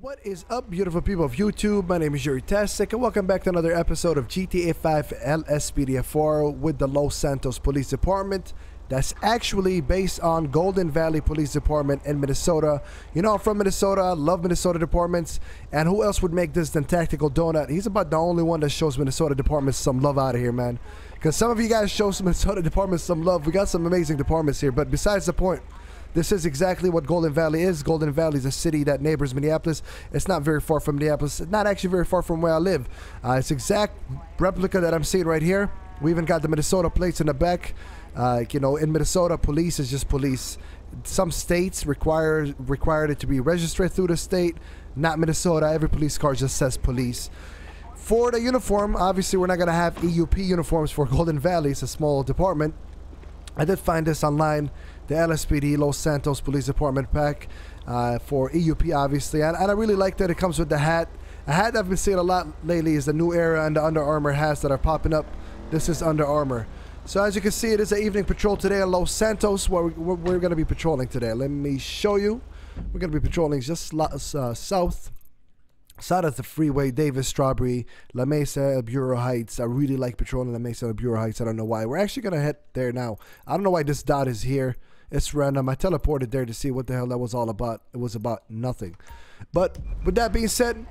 What is up, beautiful people of YouTube? My name is Jerutastic and welcome back to another episode of GTA 5 LSPDFR with the Los Santos Police Department. That's actually based on Golden Valley Police Department in Minnesota. You know, I'm from Minnesota, love Minnesota departments, and who else would make this than Tactical Donut? He's about the only one that shows Minnesota departments some love out of here, man. Because some of you guys show some Minnesota departments some love. We got some amazing departments here, but besides the point, this is exactly what Golden Valley is. Golden Valley is a city that neighbors Minneapolis. It's not very far from Minneapolis. It's not actually very far from where I live. It's exact replica that I'm seeing right here. We even got the Minnesota plates in the back. You know, in Minnesota, police is just police. Some states required it to be registered through the state. Not Minnesota. Every police car just says police. For the uniform, obviously we're not going to have EUP uniforms for Golden Valley. It's a small department. I did find this online, the LSPD Los Santos Police Department pack for EUP, obviously, and I really like that it comes with the hat. A hat I've been seeing a lot lately is the New Era and the Under Armour hats that are popping up. This is Under Armour. So as you can see, it is an evening patrol today in Los Santos, where we're going to be patrolling today. Let me show you. We're going to be patrolling just south of the freeway, Davis, Strawberry, La Mesa, Bureau Heights. I really like patrolling La Mesa, Bureau Heights. I don't know why. We're actually going to head there now. I don't know why this dot is here. It's random. I teleported there to see what the hell that was all about. It was about nothing. But with that being said,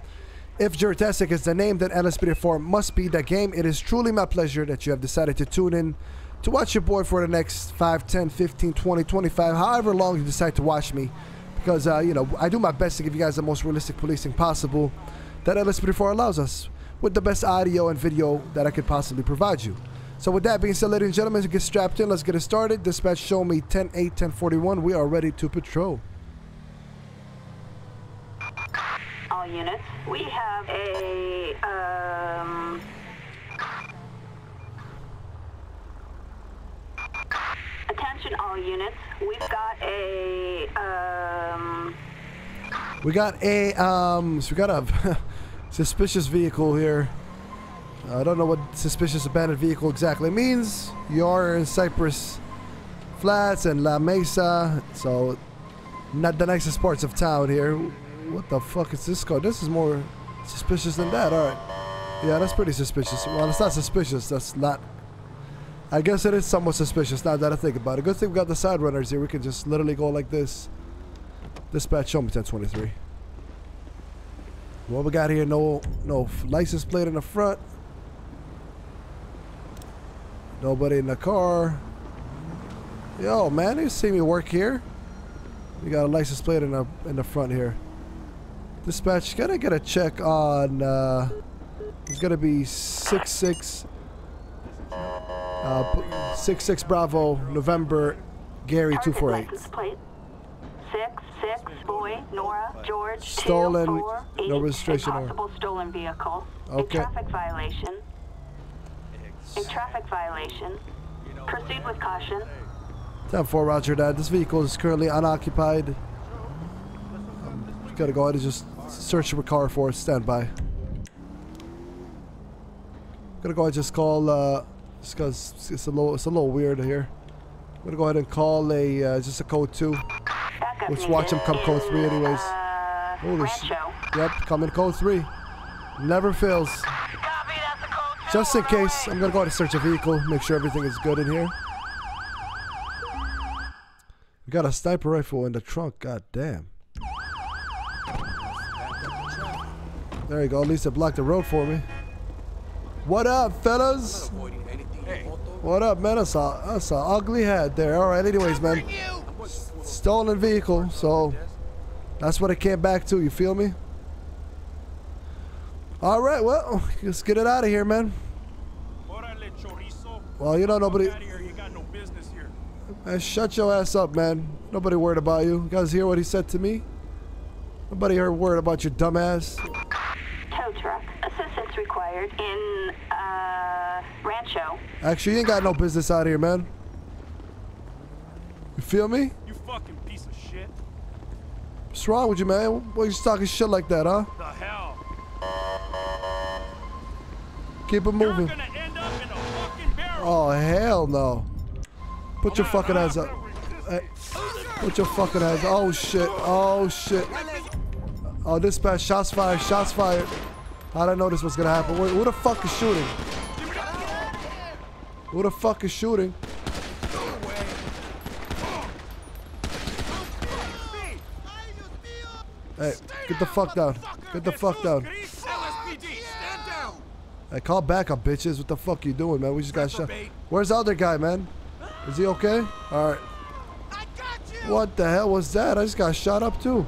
if Jerutastic is the name, then LSPDFR must be the game. It is truly my pleasure that you have decided to tune in to watch your boy for the next 5, 10, 15, 20, 25, however long you decide to watch me. Because, you know, I do my best to give you guys the most realistic policing possible that LSPDFR allows us, with the best audio and video that I could possibly provide you. So with that being said, ladies and gentlemen, get strapped in. Let's get it started. Dispatch, show me 10-8, 1041. We are ready to patrol. All units, we have a... Attention all units, we've got a we got a suspicious vehicle here. I don't know what suspicious abandoned vehicle exactly means. You are in Cypress Flats and La Mesa, so not the nicest parts of town here. What the fuck is this car? This is more suspicious than that. All right, yeah, that's pretty suspicious. Well, it's not suspicious. That's not. I guess it is somewhat suspicious now that I think about it. Good thing we got the side runners here. We can just literally go like this. Dispatch, show me 1023. What we got here? No license plate in the front. Nobody in the car. Yo, man, you see me work here? We got a license plate in the front here. Dispatch, gotta get a check on. It's gonna be 66. 66 Bravo November Gary 248. License plate 66 Boy Nora George stolen 248. No registration. Possible stolen vehicle. Okay. A traffic violation. Proceed with caution. 10-4, Roger that. This vehicle is currently unoccupied. Gotta go ahead and just search your car for it. Standby. Gotta go ahead and just call. Because it's a little weird here. I'm gonna go ahead and call a just a code 2. Let's watch him come code 3 anyways. Holy shit. Yep, coming code 3. Never fails. Copy, that's a code 2, just in case, I'm gonna go ahead and search a vehicle, make sure everything is good in here. We got a sniper rifle in the trunk. God damn. There you go. At least it blocked the road for me. What up, fellas? What up, man? That's a ugly hat there. All right, anyways, man. Stolen vehicle, so that's what it came back to. You feel me? All right, well, let's get it out of here, man. Well, you know nobody. Man, shut your ass up, man. Nobody worried about you. You guys hear what he said to me? Nobody heard word about your dumbass. Tow truck assistance required in. Rancho. Actually, you ain't got no business out here, man. You feel me? You fucking piece of shit. What's wrong with you, man? Why are you talking shit like that, huh? The hell? Keep it moving. You're gonna end up in a fucking barrel. Oh, hell no. Put your fucking ass up. Hey. Put your fucking ass. Oh, shit. Oh, shit. Oh, dispatch, shots fired, shots fired. I don't know this was gonna happen. Wait, who the fuck is shooting? Who the fuck is shooting? Hey, get the fuck down. Get the fuck down. Hey, call back up, bitches. What the fuck you doing, man? We just got shot. Where's the other guy, man? Is he okay? Alright. What the hell was that? I just got shot up, too.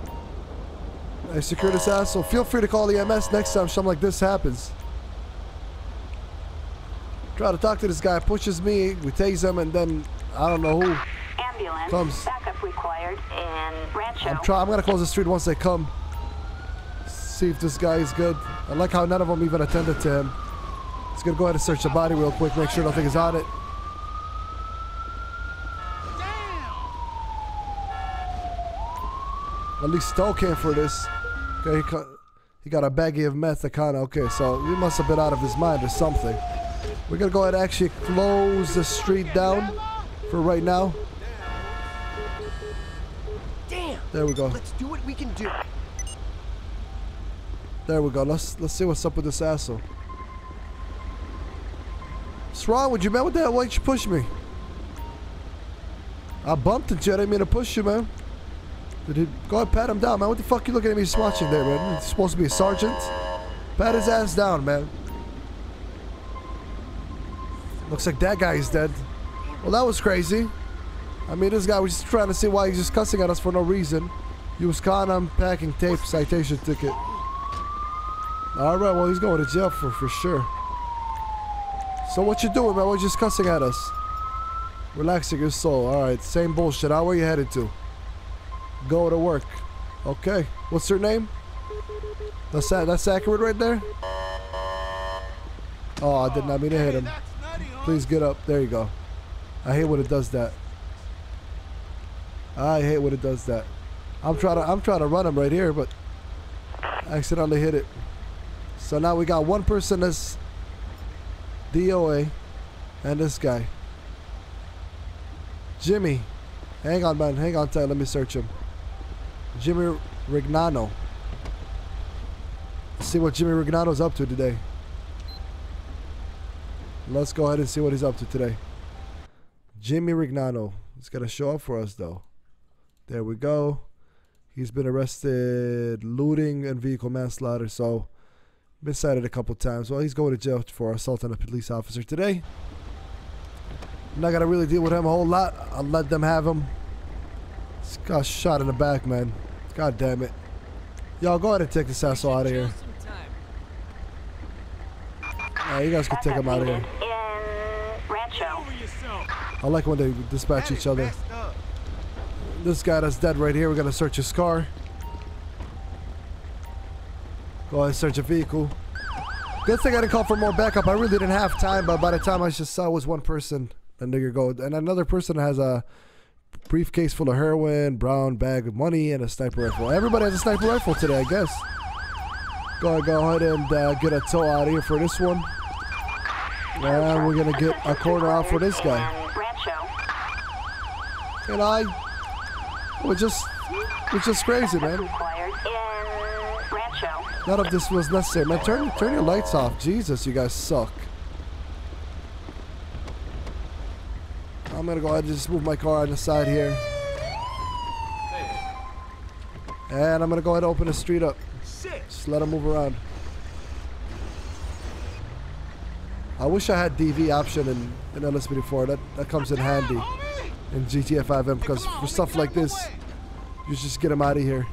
Hey, secure this asshole. Feel free to call the MS next time something like this happens. Try to talk to this guy. Pushes me. We tase him, and then I don't know who. Ambulance comes. Backup required in Rancho. I'm gonna close the street once they come. See if this guy is good. I like how none of them even attended to him. Let's go ahead and search the body real quick. Make sure nothing is on it. Damn. At least Stowe came for this. Okay, he got a baggie of meth. Okay, so he must have been out of his mind or something. We're gonna go ahead and actually close the street down for right now. Damn. There we go. Let's do what we can do. There we go. Let's see what's up with this asshole. What's wrong with you, man? What the hell? Why'd you push me? I bumped into you. I didn't mean to push you, man. Go ahead, pat him down, man. What the fuck you looking at me slouching there, man? You're supposed to be a sergeant. Pat his ass down, man. Looks like that guy is dead. Well, that was crazy. I mean, this guy was just trying to see why he's just cussing at us for no reason. Use con unpacking tape citation ticket. All right, well, he's going to jail for sure. So what you doing, man? We're just cussing at us. Relaxing your soul. All right, same bullshit. How are you headed to? Go to work. Okay. What's your name? That's accurate right there? Oh, I did not mean to hit him. Please get up. There you go. I hate when it does that. I hate when it does that. I'm trying to run him right here, but I accidentally hit it. So now we got one person that's DOA and this guy. Jimmy. Hang on, man. Hang on tight. Let me search him. Jimmy Rignano. Let's see what Jimmy Rignano's up to today. Let's go ahead and see what he's up to today. Jimmy Rignano. It's gonna show up for us though. There we go. He's been arrested looting and vehicle manslaughter, so been cited a couple times. Well, he's going to jail for assault on a police officer today. I'm not gonna really deal with him a whole lot. I'll let them have him. This got shot in the back, man. God damn it. Y'all go ahead and take this asshole out of here. Alright, you guys can take him out of here. I like when they dispatch each other. This guy that's dead right here, we're gonna search his car. Go ahead and search a vehicle. Good thing I didn't call for more backup. I really didn't have time, but by the time I just saw it was one person, and there you go. And another person has a briefcase full of heroin, brown bag of money, and a sniper rifle. Everybody has a sniper rifle today, I guess. Go ahead and get a tow out of here for this one. And we're gonna get a corner out for this guy. And it's just crazy, man. None of this was necessary, man. Turn your lights off. Jesus, you guys suck. I'm gonna go ahead and just move my car on the side here. And I'm gonna go ahead and open the street up. Just let him move around. I wish I had DV option in LSPDFR. That comes in handy in GTA 5M because for stuff like this, you just get him out of here.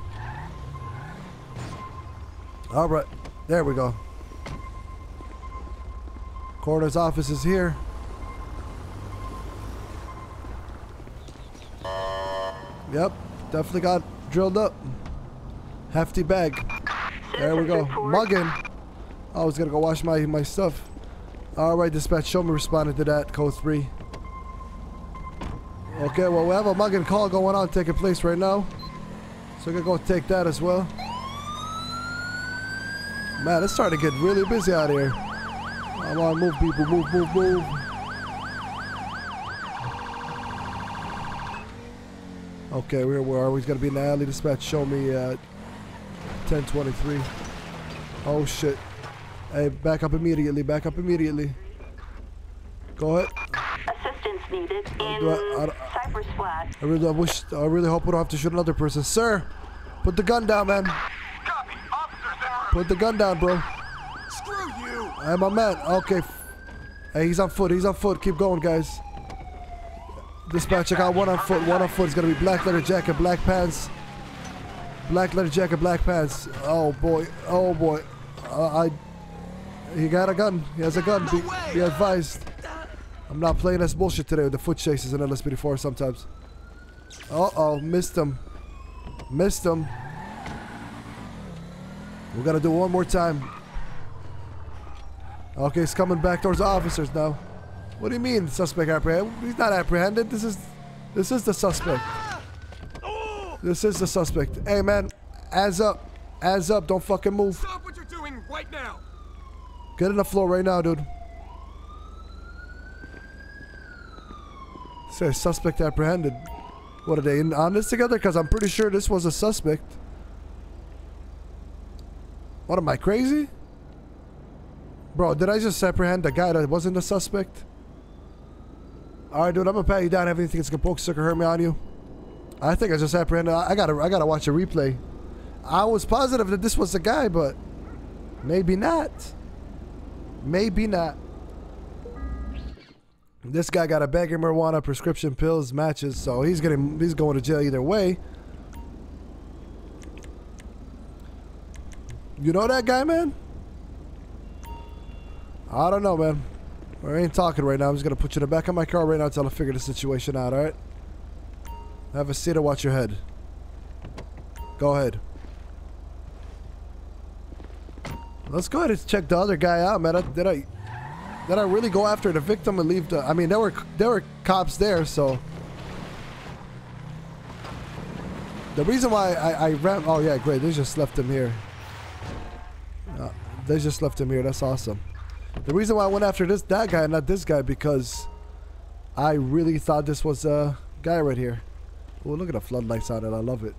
All right, there we go. Coroner's office is here. Yep, definitely got drilled up. Hefty bag. There we go. Mugging. I was gonna go wash my stuff. Alright, dispatch, show me responding to that, code 3. Okay, well, we have a mugging call going on taking place right now. So we're gonna go take that as well. Man, it's starting to get really busy out here. Come on, move, people, move, move, move. Okay, where are we? It's gonna be in the alley, dispatch, show me 1023. Oh shit. Hey, back up immediately, back up immediately. Go ahead. Assistance needed in Cypress Flats. I really hope we don't have to shoot another person. Sir! Put the gun down, man. Copy. Officer's error. Put the gun down, bro. Screw you! Hey, my man. Okay. Hey, he's on foot, he's on foot. Keep going, guys. Dispatch, I got one on foot. One on foot is gonna be black leather jacket, black pants. Black leather jacket, black pants. Oh boy, oh boy. He got a gun. He has a gun. Be advised. I'm not playing this bullshit today with the foot chases in LSPD4 sometimes. Uh-oh, missed him. Missed him. We gotta do it one more time. Okay, he's coming back towards the officers now. What do you mean, suspect apprehended? He's not apprehended. This is the suspect. This is the suspect. Hey, man. As up. As up. Don't fucking move. Stop what you're doing right now. Get on the floor right now, dude. Say suspect apprehended. What, are they in on this together? Because I'm pretty sure this was a suspect. What, am I crazy? Bro, did I just apprehend a guy that wasn't a suspect? Alright, dude. I'm going to pat you down. Everything that's going to poke, sucker, hurt me on you. I think I just apprehended. I gotta watch a replay. I was positive that this was the guy, but maybe not. Maybe not. This guy got a bag of marijuana, prescription pills, matches, so he's going to jail either way. You know that guy, man? I don't know, man. I ain't talking right now. I'm just gonna put you in the back of my car right now until I figure the situation out. All right. Have a seat and watch your head. Go ahead. Let's go ahead and check the other guy out, man. Did I really go after the victim and leave the... I mean, there were cops there, so... The reason why I ran... Oh, yeah, great. They just left him here. They just left him here. That's awesome. The reason why I went after that guy and not this guy because... I really thought this was a guy right here. Oh, look at the floodlights on it. I love it.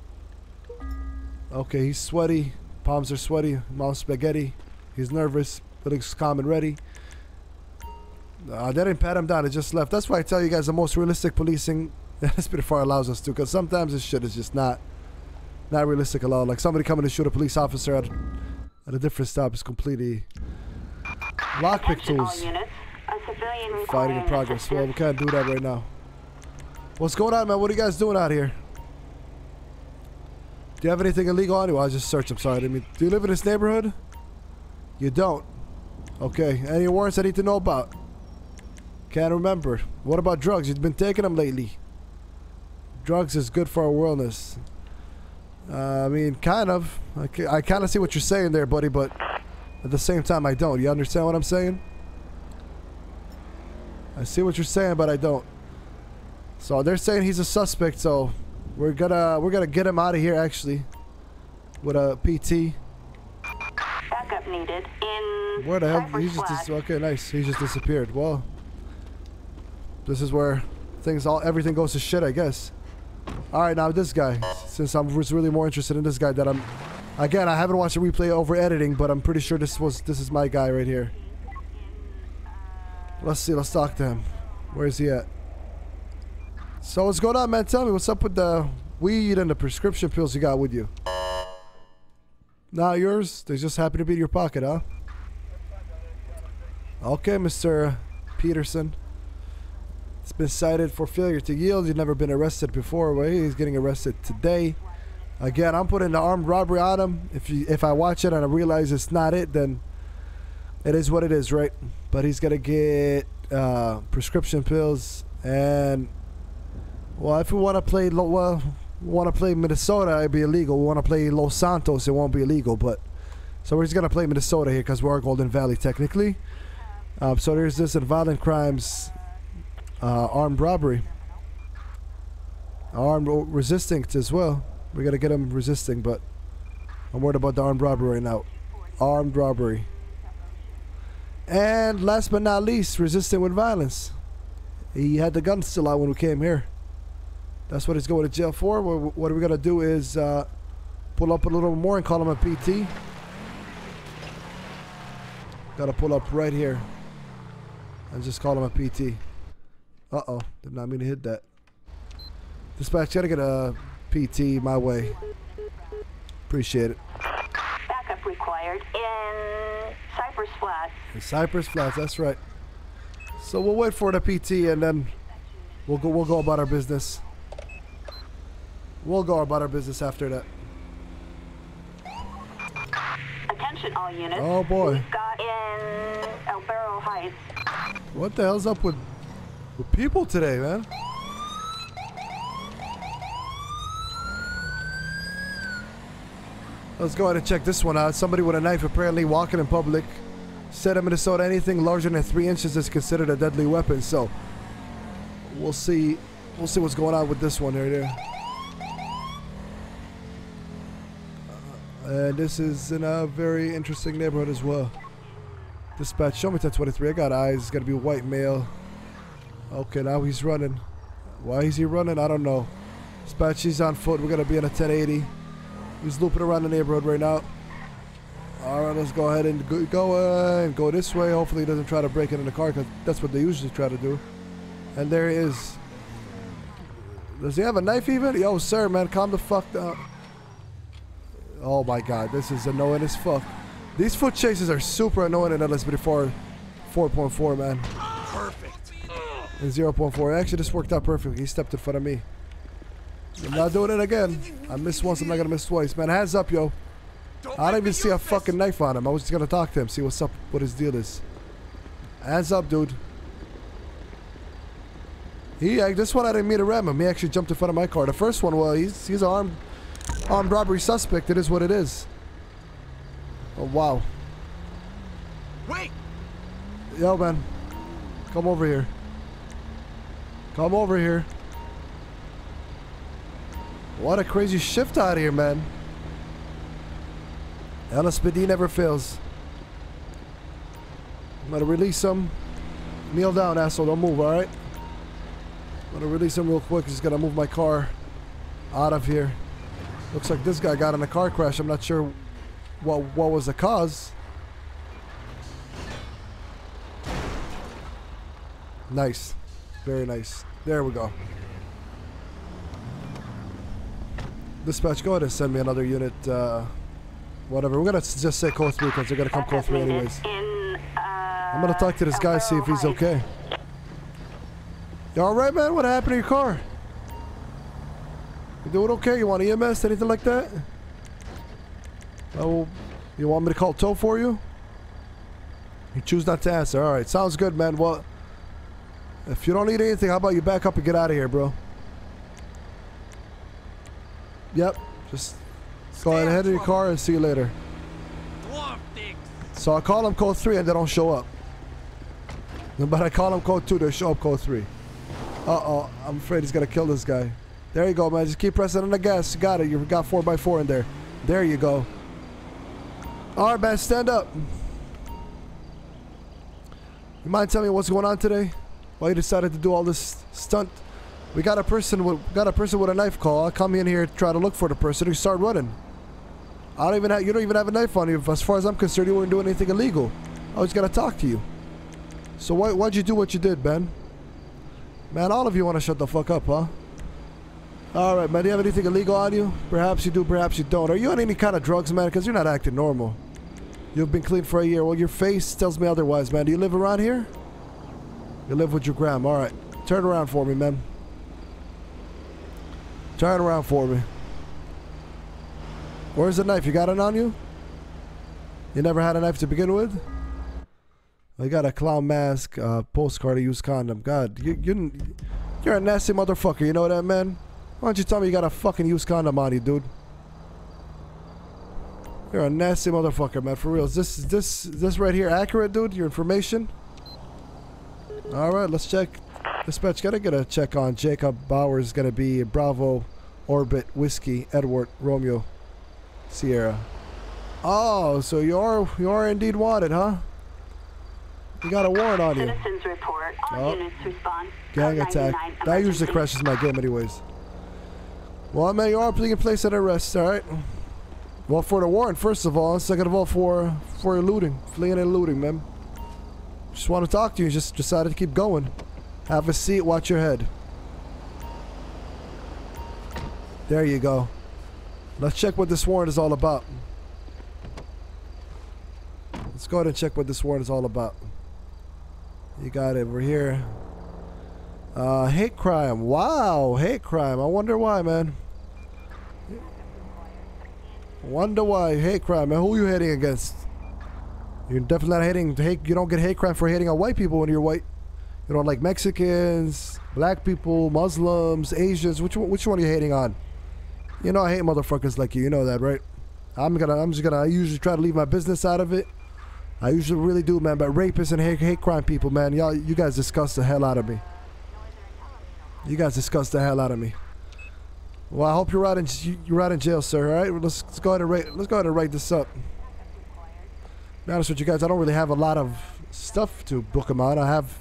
Okay, he's sweaty. Palms are sweaty. Mouth spaghetti. He's nervous, but he's calm and ready. They didn't pat him down. It just left. That's why I tell you guys the most realistic policing LSPDFR allows us to. Because sometimes this shit is just not realistic at all. Like somebody coming to shoot a police officer at a different stop is completely... Lockpick tools. Fighting in progress. Well, we can't do that right now. What's going on, man? What are you guys doing out here? Do you have anything illegal on you? I just searched. I'm sorry. I mean, do you live in this neighborhood? You don't. Okay. Any warrants I need to know about? Can't remember. What about drugs? You've been taking them lately. Drugs is good for our wellness. I mean, kind of. I kind of see what you're saying there, buddy, but at the same time, I don't. You understand what I'm saying? I see what you're saying, but I don't. So they're saying he's a suspect, so we're gonna get him out of here actually with a PT. Backup needed in where the hell? He just okay, nice. He just disappeared. Well, this is where things everything goes to shit, I guess. All right, now this guy. Since I was really more interested in this guy, that I haven't watched a replay over editing, but I'm pretty sure this is my guy right here. Let's see. Let's talk to him. Where is he at? So what's going on, man? Tell me, what's up with the weed and the prescription pills you got with you? Not yours? They just happen to be in your pocket, huh? Okay, Mr. Peterson. It's been cited for failure to yield. You've never been arrested before. Well, he's getting arrested today. Again, I'm putting the armed robbery on him. If I watch it and I realize it's not it, then it is what it is, right? But he's gonna get prescription pills and... Well, if we want to play Minnesota, it'd be illegal. We want to play Los Santos, it won't be illegal. But so we're just gonna play Minnesota here because we're Golden Valley technically. So there's this in violent crimes, armed robbery, armed resisting as well. We're gonna get him resisting, but I'm worried about the armed robbery right now. Armed robbery. And last but not least, resisting with violence. He had the gun still out when we came here. That's what he's going to jail for. What we're gonna do is Pull up a little more and call him a PT. Gotta pull up right here and just call him a PT. Uh-oh, did not mean to hit that. Dispatch, gotta get a PT my way. Appreciate it. Backup required in Cypress Flats. In Cypress Flats, that's right. So we'll wait for the PT and then we'll go about our business. We'll go about our business after that. Attention all units. Oh boy. We've got in El Faro Heights. What the hell's up with people today, man? Let's go ahead and check this one out. Somebody with a knife apparently walking in public. State of Minnesota, anything larger than 3 inches is considered a deadly weapon. So we'll see what's going on with this one right here. And this is in a very interesting neighborhood as well. Dispatch, show me 1023. I got eyes. It's gotta be white male. Okay, now he's running. Why is he running? I don't know. Dispatch, he's on foot. We're gonna be on a 1080. He's looping around the neighborhood right now. Alright, let's go ahead and go this way. Hopefully he doesn't try to break into the car, because that's what they usually try to do. And there he is. Does he have a knife even? Yo, sir, man, calm the fuck down. Oh my god, this is annoying as fuck. These foot chases are super annoying in LSPDFR 4.4, man. Perfect. And 0.4. Actually, this worked out perfectly. He stepped in front of me. I'm not doing it again. I missed once, I'm not gonna miss twice. Man, hands up, yo. I don't even see a fucking knife on him. I was just gonna talk to him, see what's up, what his deal is. Hands up, dude. This one I didn't mean to ram him. He actually jumped in front of my car. The first one, well, he's an armed robbery suspect. It is what it is. Oh, wow. Wait. Yo, man. Come over here. Come over here. What a crazy shift out of here, man. LSPD never fails. I'm gonna release him. Kneel down, asshole. Don't move, alright? I'm gonna release him real quick. Just gonna move my car out of here. Looks like this guy got in a car crash. I'm not sure what was the cause. Nice. Very nice. There we go. Dispatch, go ahead and send me another unit, whatever. We're gonna just say code 3 because they're gonna come code 3 anyways. I'm gonna talk to this guy, see if he's okay. You alright, man? What happened to your car? You doing okay? You want EMS? Anything like that? Oh, you want me to call tow for you? You choose not to answer. Alright, sounds good, man. Well, if you don't need anything, how about you back up and get out of here, bro? Yep, just go ahead in your car and see you later. So I call them code 3 and they don't show up. But I call them code 2, they show up code 3. Uh-oh, I'm afraid he's gonna kill this guy. There you go, man, just keep pressing on the gas. You got it, you got 4x4 in there. There you go. Alright, man, stand up. You mind telling me what's going on today? Why you decided to do all this stunt? We got a person with a knife call. I come in here, try to look for the person, who start running. I don't even have, you don't even have a knife on you. As far as I'm concerned, you weren't doing anything illegal. I was gonna talk to you. So why'd you do what you did, man? Man, all of you wanna shut the fuck up, huh? Alright, man, do you have anything illegal on you? Perhaps you do, perhaps you don't. Are you on any kind of drugs, man? Because you're not acting normal. You've been clean for a year. Well, your face tells me otherwise, man. Do you live around here? You live with your grandma. Alright, turn around for me, man. Turn around for me. Where's the knife? You got it on you? You never had a knife to begin with? I got a clown mask, postcard, a used condom. God, you're a nasty motherfucker, you know that, man? Why don't you tell me you got a fucking used condom on you, dude? You're a nasty motherfucker, man, for real. Is this right here accurate, dude? Your information? Alright, let's check. Dispatch, gotta get a check on Jacob Bauer. Is gonna be Bravo, Orbit, Whiskey, Edward, Romeo, Sierra. Oh, so you are indeed wanted, huh? You got a warrant on you. Citizens report. All units respond. Gang attack. That usually crashes my game anyways. Well, man, you are being placed at arrest, alright? Well, for the warrant, first of all. Second of all, for looting. Fleeing and looting, man. Just want to talk to you. Just decided to keep going. Have a seat. Watch your head. There you go. Let's check what this warrant is all about. Let's go ahead and check what this warrant is all about. You got it. We're here. Hate crime. Wow. Hate crime. I wonder why, man. Wonder why hate crime, man. Who are you hating against? You're definitely not hating. You don't get hate crime for hating on white people when you're white. You don't like Mexicans, black people, Muslims, Asians. Which one are you hating on? You know I hate motherfuckers like you. You know that, right? I usually try to leave my business out of it. I usually really do, man. But rapists and hate crime people, man. Y'all, you guys disgust the hell out of me. You guys disgust the hell out of me. Well, I hope you're out in jail, sir. All right, well, let's go ahead and write this up. To be honest with you guys, I don't really have a lot of stuff to book them out. I have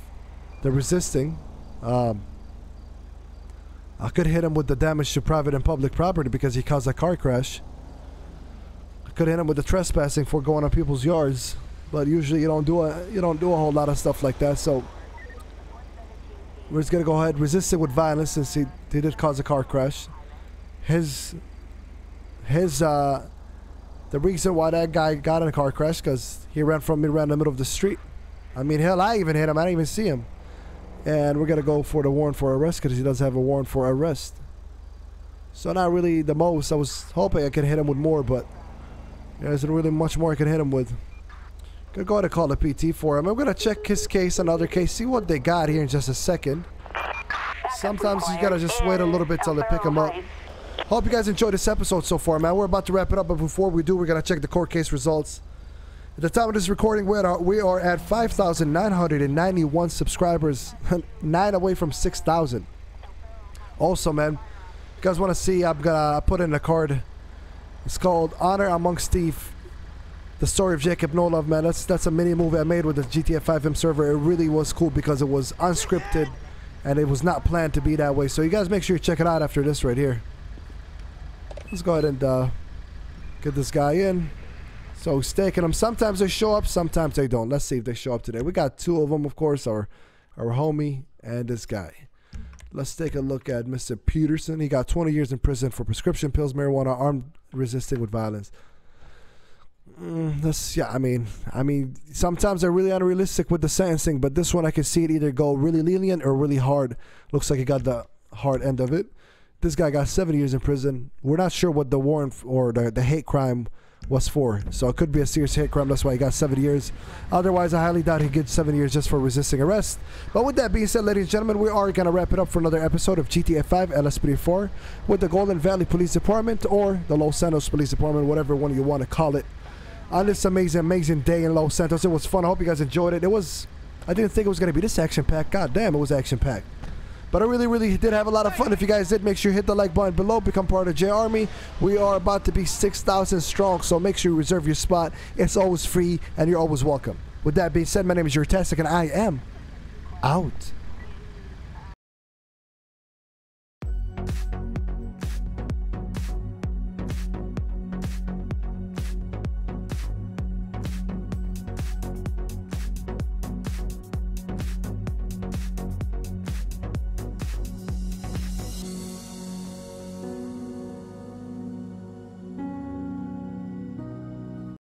the resisting. I could hit him with the damage to private and public property because he caused a car crash. I could hit him with the trespassing for going on people's yards, but usually you don't do a whole lot of stuff like that. So we're just gonna go ahead resisting with violence since he did cause a car crash. The reason why that guy got in a car crash because he ran from me, ran in the middle of the street. I mean, hell, I even hit him. I didn't even see him. And we're gonna go for the warrant for arrest because he doesn't have a warrant for arrest. So not really the most. I was hoping I could hit him with more, but there isn't really much more I can hit him with. Gonna go ahead and call the PT for him. I'm gonna check his case, another case, see what they got here in just a second. Sometimes you gotta just wait a little bit till they pick him up. Hope you guys enjoyed this episode so far, man. We're about to wrap it up, but before we do, we're going to check the court case results. At the time of this recording, we are at 5,991 subscribers, 9 away from 6,000. Also, man, if you guys want to see, I'm going to put in a card. It's called Honor Amongst Steve, the story of Jacob Nolov, man. That's a mini-movie I made with the GTA 5M server. It really was cool because it was unscripted, and it was not planned to be that way. So you guys make sure you check it out after this right here. Let's go ahead and get this guy in. So staking them. Sometimes they show up, sometimes they don't. Let's see if they show up today. We got two of them, of course, our homie and this guy. Let's take a look at Mr. Peterson. He got 20 years in prison for prescription pills, marijuana, armed resisting with violence. Yeah, I mean, sometimes they're really unrealistic with the sentencing, but this one I can see it either go really lenient or really hard. Looks like he got the hard end of it. This guy got 7 years in prison. We're not sure what the warrant or the hate crime was for. So it could be a serious hate crime. That's why he got 7 years. Otherwise, I highly doubt he gets 7 years just for resisting arrest. But with that being said, ladies and gentlemen, we are going to wrap it up for another episode of GTA 5 LSPDFR with the Golden Valley Police Department or the Los Santos Police Department, whatever one you want to call it. On this amazing, amazing day in Los Santos, it was fun. I hope you guys enjoyed it. I didn't think it was going to be this action-packed. God damn, it was action-packed. But I really, really did have a lot of fun. If you guys did, make sure you hit the like button below. Become part of J-Army. We are about to be 6,000 strong, so make sure you reserve your spot. It's always free, and you're always welcome. With that being said, my name is Jerutastic, and I am out.